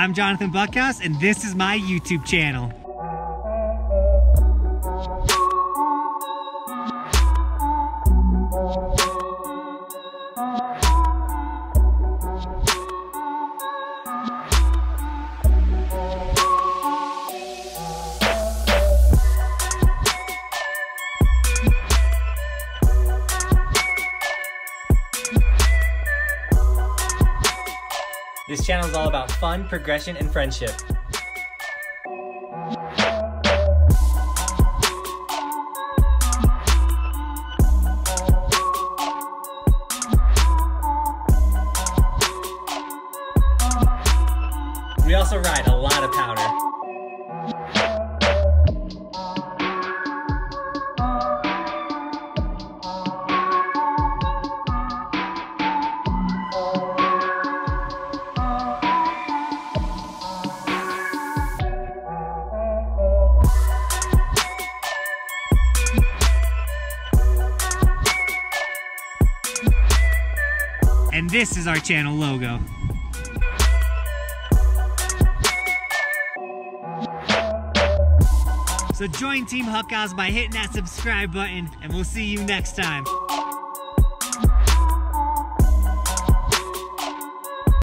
I'm Jonathan Buckhouse, and this is my YouTube channel. This channel is all about fun, progression, and friendship. We also ride a lot of powder. And this is our channel logo. So join Team Huckouts by hitting that subscribe button, and we'll see you next time.